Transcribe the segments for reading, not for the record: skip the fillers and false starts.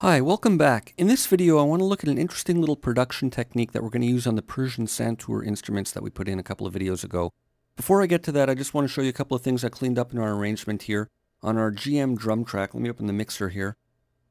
Hi, welcome back. In this video I want to look at an interesting little production technique that we're going to use on the Persian Santoor instruments that we put in a couple of videos ago. Before I get to that, I just want to show you a couple of things I cleaned up in our arrangement here. On our GM drum track, let me open the mixer here.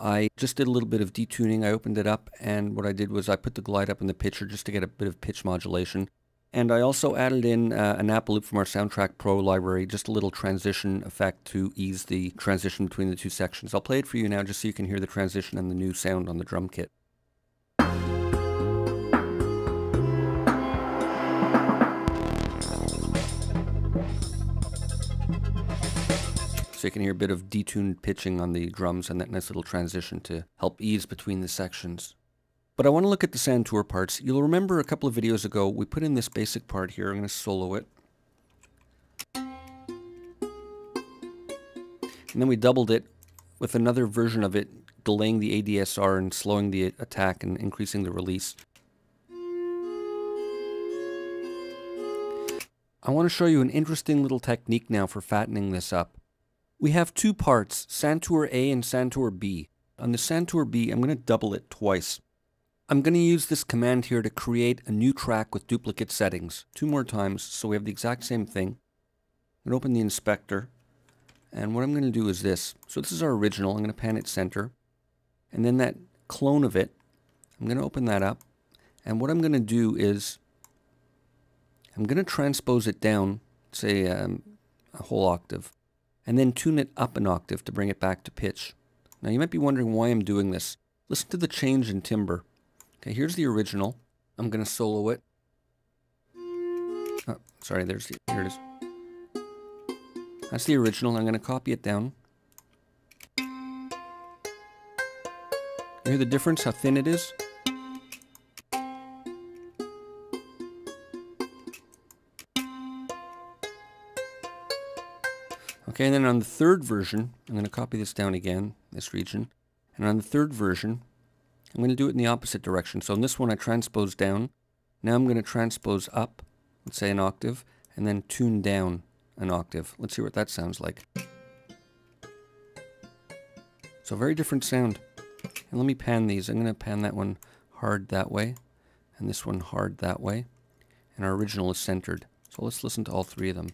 I just did a little bit of detuning. I opened it up and what I did was I put the glide up in the pitcher just to get a bit of pitch modulation. And I also added in an apple loop from our Soundtrack Pro library, just a little transition effect to ease the transition between the two sections. I'll play it for you now just so you can hear the transition and the new sound on the drum kit. So you can hear a bit of detuned pitching on the drums and that nice little transition to help ease between the sections. But I want to look at the Santoor parts. You'll remember a couple of videos ago we put in this basic part here. I'm going to solo it. And then we doubled it with another version of it, delaying the ADSR and slowing the attack and increasing the release. I want to show you an interesting little technique now for fattening this up. We have two parts, Santoor A and Santoor B. On the Santoor B, I'm going to double it twice. I'm going to use this command here to create a new track with duplicate settings. Two more times, so we have the exact same thing. I'm going to open the inspector, and what I'm going to do is this. So this is our original. I'm going to pan it center, and then that clone of it, I'm going to open that up, and what I'm going to do is I'm going to transpose it down, say a whole octave, and then tune it up an octave to bring it back to pitch. Now you might be wondering why I'm doing this. Listen to the change in timbre. Okay, here's the original. I'm going to solo it. Oh, sorry, here it is. That's the original. I'm going to copy it down. You hear the difference, how thin it is? Okay, and then on the third version, I'm going to copy this down again, this region. And on the third version, I'm going to do it in the opposite direction. So in this one I transpose down. Now I'm going to transpose up, let's say an octave, and then tune down an octave. Let's hear what that sounds like. So very different sound. And let me pan these. I'm going to pan that one hard that way, and this one hard that way. And our original is centered. So let's listen to all three of them.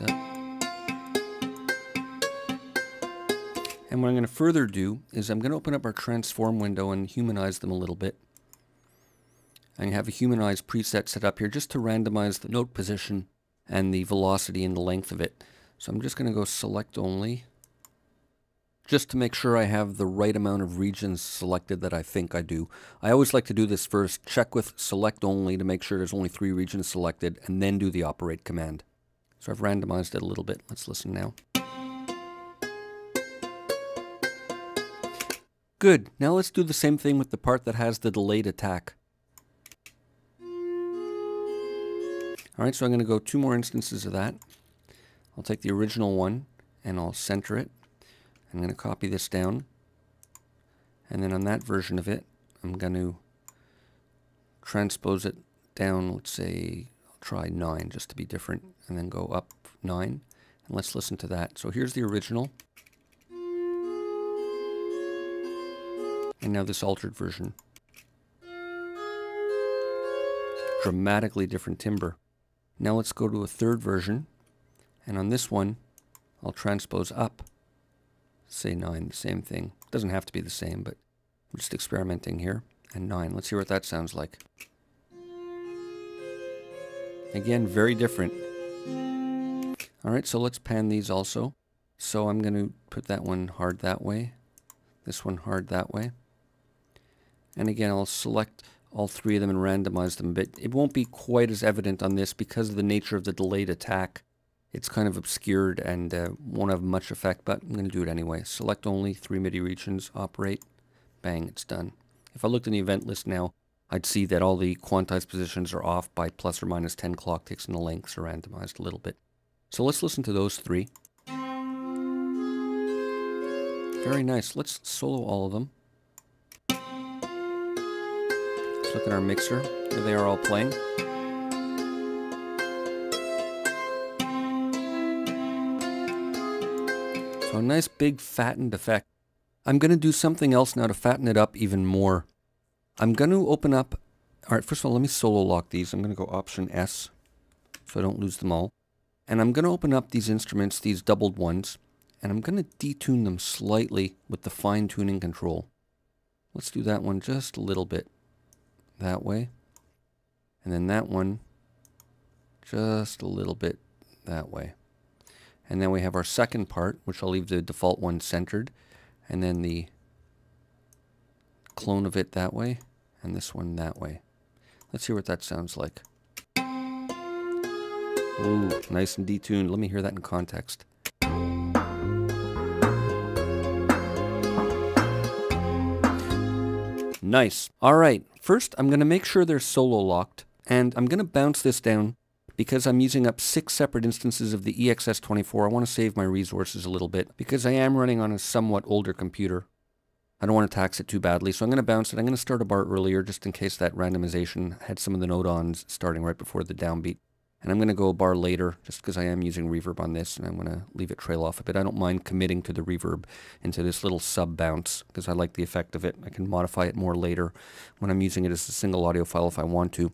Up. And what I'm going to further do is I'm going to open up our transform window and humanize them a little bit. I have a humanized preset set up here just to randomize the note position and the velocity and the length of it. So I'm just going to go select only just to make sure I have the right amount of regions selected that I think I do. I always like to do this first, check with select only to make sure there's only 3 regions selected, and then do the operate command. So I've randomized it a little bit. Let's listen now. Good. Now let's do the same thing with the part that has the delayed attack. Alright, so I'm going to go 2 more instances of that. I'll take the original one and I'll center it. I'm going to copy this down. And then on that version of it, I'm going to transpose it down, let's say, try 9 just to be different, and then go up 9, and let's listen to that. So here's the original, and now this altered version. Dramatically different timbre. Now let's go to a third version, and on this one I'll transpose up, say 9, the same thing. It doesn't have to be the same, but I'm just experimenting here, and 9. Let's hear what that sounds like. Again, very different. Alright, so let's pan these also. So I'm going to put that one hard that way, this one hard that way. And again, I'll select all 3 of them and randomize them a bit. It won't be quite as evident on this because of the nature of the delayed attack. It's kind of obscured and won't have much effect, but I'm going to do it anyway. Select only, 3 MIDI regions, operate, bang, it's done. If I looked in the event list now, I'd see that all the quantized positions are off by plus or minus 10 clock ticks, and the lengths are randomized a little bit. So let's listen to those 3. Very nice. Let's solo all of them. Let's look at our mixer. Here they are all playing. So a nice big fattened effect. I'm going to do something else now to fatten it up even more. I'm going to open up, all right, first of all, let me solo lock these. I'm going to go Option S so I don't lose them all. And I'm going to open up these instruments, these doubled ones, and I'm going to detune them slightly with the fine tuning control. Let's do that one just a little bit that way. And then that one just a little bit that way. And then we have our second part, which I'll leave the default one centered. And then the clone of it that way, and this one that way. Let's hear what that sounds like. Ooh, nice and detuned. Let me hear that in context. Nice. All right, first I'm going to make sure they're solo locked, and I'm going to bounce this down because I'm using up 6 separate instances of the EXS24. I want to save my resources a little bit because I am running on a somewhat older computer. I don't want to tax it too badly, so I'm going to bounce it. I'm going to start a bar earlier just in case that randomization had some of the nodons starting right before the downbeat. And I'm going to go a bar later just because I am using reverb on this, and I'm going to leave it trail off a bit. I don't mind committing to the reverb into this little sub-bounce because I like the effect of it. I can modify it more later when I'm using it as a single audio file if I want to.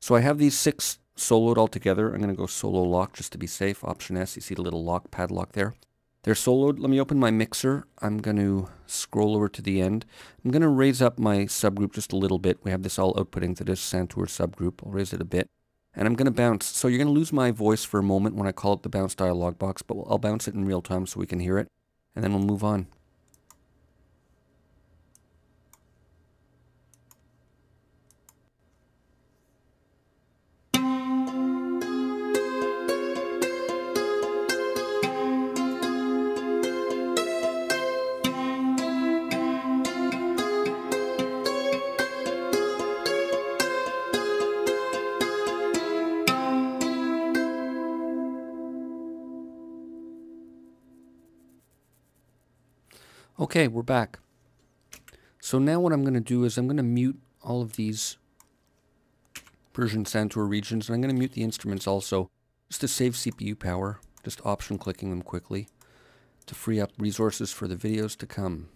So I have these 6 soloed all together. I'm going to go solo lock just to be safe. Option S, you see the little lock padlock there. They're soloed. Let me open my mixer. I'm going to scroll over to the end. I'm going to raise up my subgroup just a little bit. We have this all outputting to this Santoor subgroup. I'll raise it a bit. And I'm going to bounce. So you're going to lose my voice for a moment when I call it the bounce dialog box, but I'll bounce it in real time so we can hear it. And then we'll move on. Okay, we're back. So now what I'm going to do is I'm going to mute all of these Persian Santoor regions, and I'm going to mute the instruments also, just to save CPU power, just option clicking them quickly, to free up resources for the videos to come.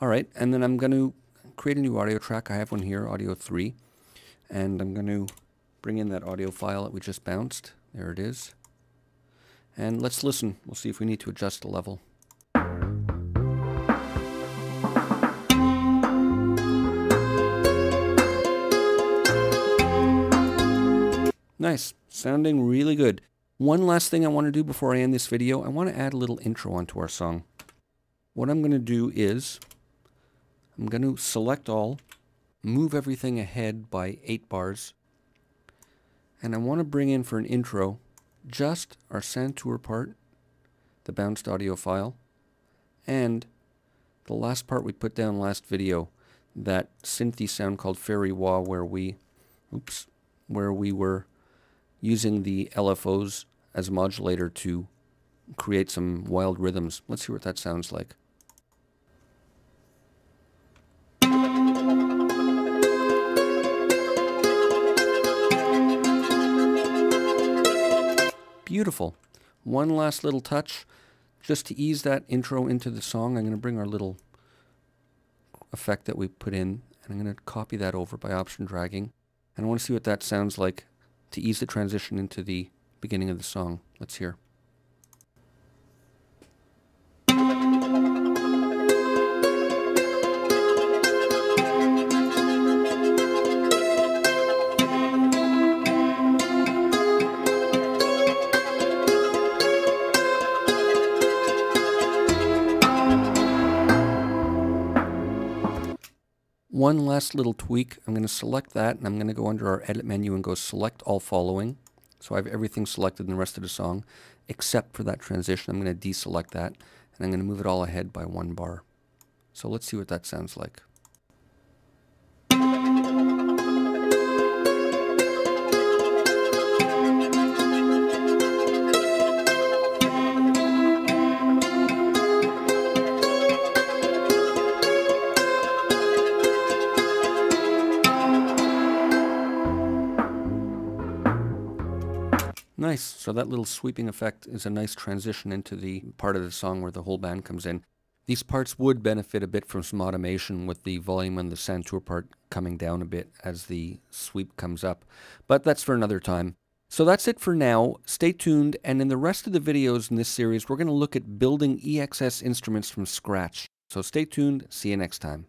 Alright, and then I'm going to create a new audio track. I have one here, Audio 3, and I'm going to bring in that audio file that we just bounced. There it is. And let's listen. We'll see if we need to adjust the level. Nice, sounding really good. One last thing I want to do before I end this video, I want to add a little intro onto our song. What I'm going to do is, I'm going to select all, move everything ahead by 8 bars, and I want to bring in for an intro just our Santoor part, the bounced audio file, and the last part we put down last video, that synthy sound called Fairy Wah, where we were using the LFOs as a modulator to create some wild rhythms. Let's hear what that sounds like. Beautiful. One last little touch. Just to ease that intro into the song, I'm going to bring our little effect that we put in, and I'm going to copy that over by option dragging. And I want to see what that sounds like to ease the transition into the beginning of the song. Let's hear. One last little tweak. I'm going to select that, and I'm going to go under our edit menu and go select all following. So I have everything selected in the rest of the song, except for that transition. I'm going to deselect that, and I'm going to move it all ahead by 1 bar. So let's see what that sounds like. Nice. So that little sweeping effect is a nice transition into the part of the song where the whole band comes in. These parts would benefit a bit from some automation, with the volume on the Santoor part coming down a bit as the sweep comes up. But that's for another time. So that's it for now. Stay tuned, and in the rest of the videos in this series, we're going to look at building EXS instruments from scratch. So stay tuned. See you next time.